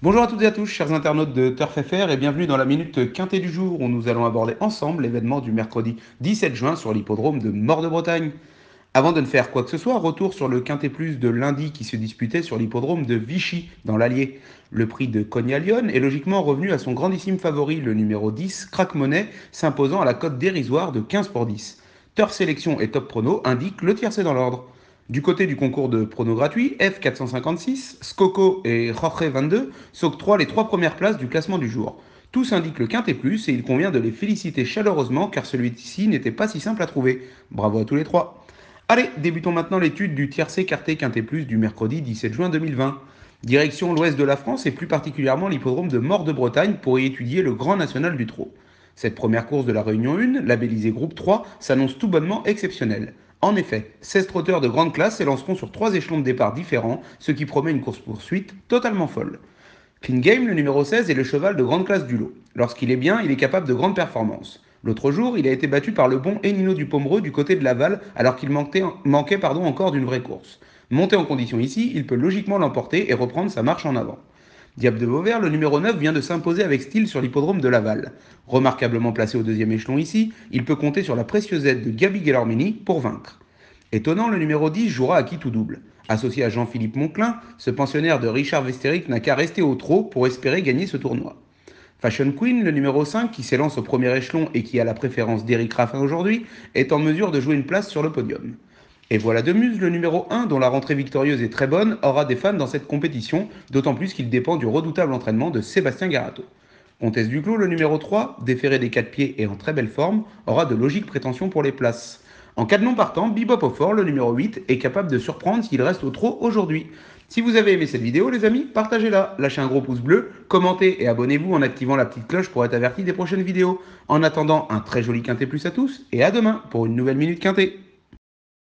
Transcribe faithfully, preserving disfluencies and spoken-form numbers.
Bonjour à toutes et à tous, chers internautes de Turf F R et bienvenue dans la Minute Quinté du jour où nous allons aborder ensemble l'événement du mercredi dix-sept juin sur l'hippodrome de Mort-de-Bretagne. Avant de ne faire quoi que ce soit, retour sur le Quinté+ de lundi qui se disputait sur l'hippodrome de Vichy dans l'Allier. Le prix de Cogna Lyon est logiquement revenu à son grandissime favori, le numéro dix, Crack Money, s'imposant à la cote dérisoire de quinze pour dix. Turf Sélection et Top Prono indiquent le tiercé dans l'ordre. Du côté du concours de pronos gratuits, F quatre cent cinquante-six, Skoko et Jorge vingt-deux s'octroient les trois premières places du classement du jour. Tous indiquent le Quinté+ et il convient de les féliciter chaleureusement car celui-ci n'était pas si simple à trouver. Bravo à tous les trois. Allez, débutons maintenant l'étude du tiercé quarté Quinté+ du mercredi dix-sept juin deux mille vingt. Direction l'ouest de la France et plus particulièrement l'hippodrome de Mort-de-Bretagne pour y étudier le Grand National du Trot. Cette première course de la Réunion un, labellisée Groupe trois, s'annonce tout bonnement exceptionnelle. En effet, seize trotteurs de grande classe s'élanceront sur trois échelons de départ différents, ce qui promet une course-poursuite totalement folle. King Game, le numéro seize, est le cheval de grande classe du lot. Lorsqu'il est bien, il est capable de grandes performances. L'autre jour, il a été battu par le bon et Nino du Pomereux du côté de Laval, alors qu'il manquait, manquait pardon, encore d'une vraie course. Monté en condition ici, il peut logiquement l'emporter et reprendre sa marche en avant. Diable de Beauvert, le numéro neuf, vient de s'imposer avec style sur l'hippodrome de Laval. Remarquablement placé au deuxième échelon ici, il peut compter sur la précieuse aide de Gaby Gellormini pour vaincre. Étonnant, le numéro dix jouera à qui tout double. Associé à Jean-Philippe Monclin, ce pensionnaire de Richard Vesteric n'a qu'à rester au trot pour espérer gagner ce tournoi. Fashion Queen, le numéro cinq, qui s'élance au premier échelon et qui a la préférence d'Eric Raffin aujourd'hui, est en mesure de jouer une place sur le podium. Et voilà de Muse, le numéro un, dont la rentrée victorieuse est très bonne, aura des fans dans cette compétition, d'autant plus qu'il dépend du redoutable entraînement de Sébastien Garateau. Comtesse du clos, le numéro trois, déféré des quatre pieds et en très belle forme, aura de logiques prétentions pour les places. En cas de non partant, Bebophofort, le numéro huit, est capable de surprendre s'il reste au trot aujourd'hui. Si vous avez aimé cette vidéo, les amis, partagez-la, lâchez un gros pouce bleu, commentez et abonnez-vous en activant la petite cloche pour être averti des prochaines vidéos. En attendant, un très joli Quinté+ à tous, et à demain pour une nouvelle Minute Quinté.